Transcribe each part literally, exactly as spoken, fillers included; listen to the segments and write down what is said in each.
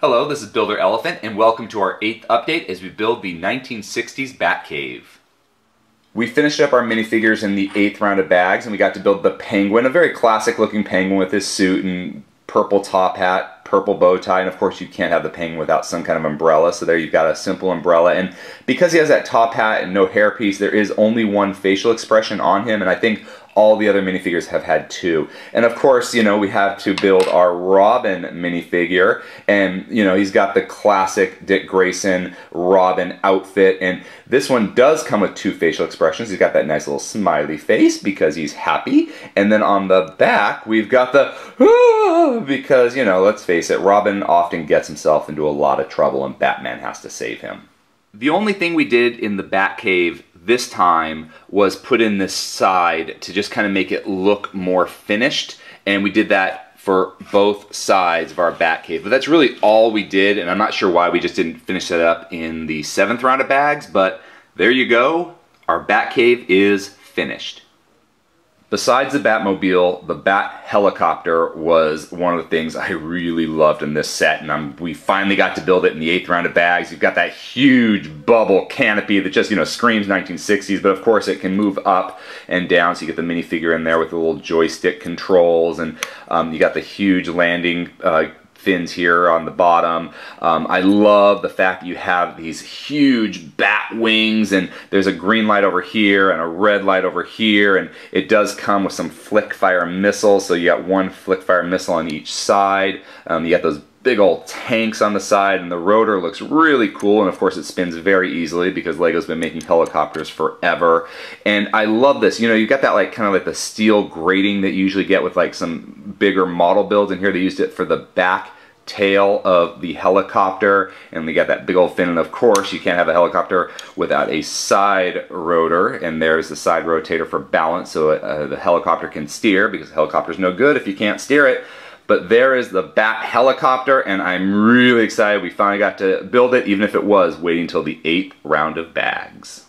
Hello, this is Builder Elephant, and welcome to our eighth update as we build the nineteen sixties Batcave. We finished up our minifigures in the eighth round of bags, and we got to build the Penguin, a very classic-looking Penguin with his suit and purple top hat, purple bow tie, and of course you can't have the Penguin without some kind of umbrella, so there you've got a simple umbrella. And because he has that top hat and no hairpiece, there is only one facial expression on him, and I think all the other minifigures have had two. And of course, you know, we have to build our Robin minifigure. And, you know, he's got the classic Dick Grayson Robin outfit. And this one does come with two facial expressions. He's got that nice little smiley face because he's happy. And then on the back, we've got the ah, because, you know, let's face it, Robin often gets himself into a lot of trouble and Batman has to save him. The only thing we did in the Batcave this time was put in this side to just kind of make it look more finished, and we did that for both sides of our Batcave. But that's really all we did, and I'm not sure why we just didn't finish that up in the seventh round of bags, but there you go. Our Batcave is finished. Besides the Batmobile, the Bat Helicopter was one of the things I really loved in this set, and I'm, we finally got to build it in the eighth round of bags. You've got that huge bubble canopy that just, you know, screams nineteen sixties, but of course it can move up and down, so you get the minifigure in there with the little joystick controls, and um, you got the huge landing uh, fins here on the bottom. Um, I love the fact that you have these huge bat wings, and there's a green light over here and a red light over here, and it does come with some flick fire missiles, so you got one flick fire missile on each side. Um, you got those big old tanks on the side, and the rotor looks really cool, and of course it spins very easily because Lego's been making helicopters forever. And I love this. You know, you've got that like kind of like the steel grating that you usually get with like some bigger model builds, and here they used it for the back tail of the helicopter, and we got that big old fin, and of course you can't have a helicopter without a side rotor, and there's the side rotator for balance, so uh, the helicopter can steer, because the helicopter's no good if you can't steer it. But there is the Bat Helicopter, and I'm really excited we finally got to build it, even if it was waiting until the eighth round of bags.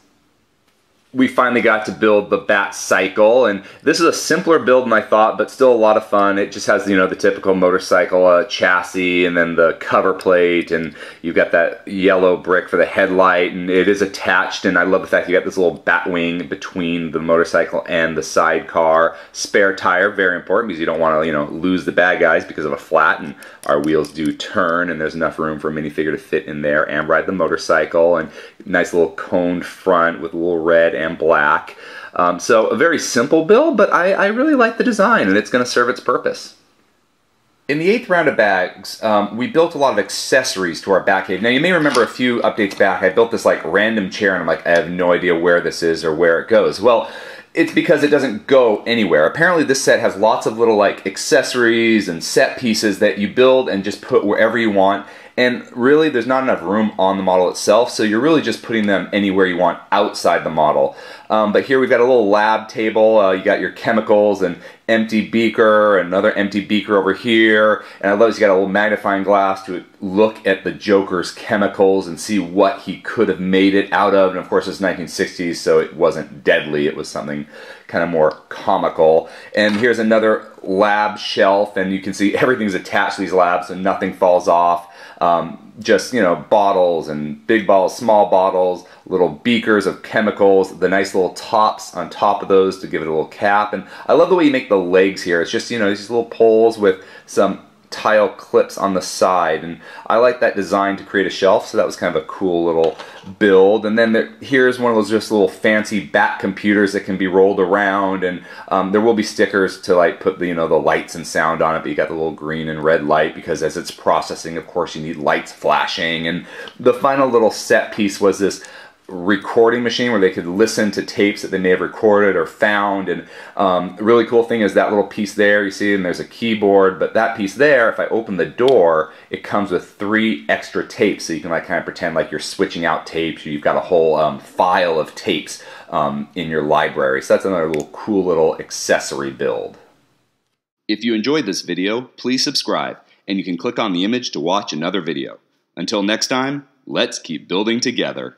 We finally got to build the Bat Cycle, and this is a simpler build than I thought, but still a lot of fun. It just has, you know, the typical motorcycle uh, chassis, and then the cover plate, and you've got that yellow brick for the headlight, and it is attached, and I love the fact you got this little bat wing between the motorcycle and the sidecar. Spare tire, very important, because you don't want to, you know, lose the bad guys because of a flat, and our wheels do turn, and there's enough room for a minifigure to fit in there and ride the motorcycle, and nice little coned front with a little red and black. Um, so a very simple build, but I, I really like the design, and it's going to serve its purpose. In the eighth round of bags, um, we built a lot of accessories to our Batcave. Now, you may remember a few updates back, I built this like random chair, and I'm like, I have no idea where this is or where it goes. Well, it's because it doesn't go anywhere. Apparently this set has lots of little like accessories and set pieces that you build and just put wherever you want, and really there's not enough room on the model itself, so you're really just putting them anywhere you want outside the model. Um, but here we've got a little lab table, uh, you got your chemicals, and empty beaker, another empty beaker over here, and I love this, you got a little magnifying glass to look at the Joker's chemicals and see what he could have made it out of, and of course it's nineteen sixties, so it wasn't deadly, it was something kind of more comical. And here's another lab shelf, and you can see everything's attached to these labs, so nothing falls off. Um, just, you know, bottles and big bottles, small bottles, little beakers of chemicals, the nice little tops on top of those to give it a little cap. And I love the way you make the legs here. It's just, you know, these little poles with some tile clips on the side, and I like that design to create a shelf, so that was kind of a cool little build. And then there, here's one of those just little fancy bat computers that can be rolled around, and um, there will be stickers to like put the, you know, the lights and sound on it, but you got the little green and red light because as it's processing, of course, you need lights flashing. And the final little set piece was this recording machine where they could listen to tapes that they may have recorded or found. And um, a really cool thing is that little piece there, you see, and there's a keyboard, but that piece there, if I open the door, it comes with three extra tapes, so you can like kind of pretend like you're switching out tapes, or you've got a whole um, file of tapes um, in your library. So that's another little cool little accessory build. If you enjoyed this video, please subscribe, and you can click on the image to watch another video. Until next time, let's keep building together.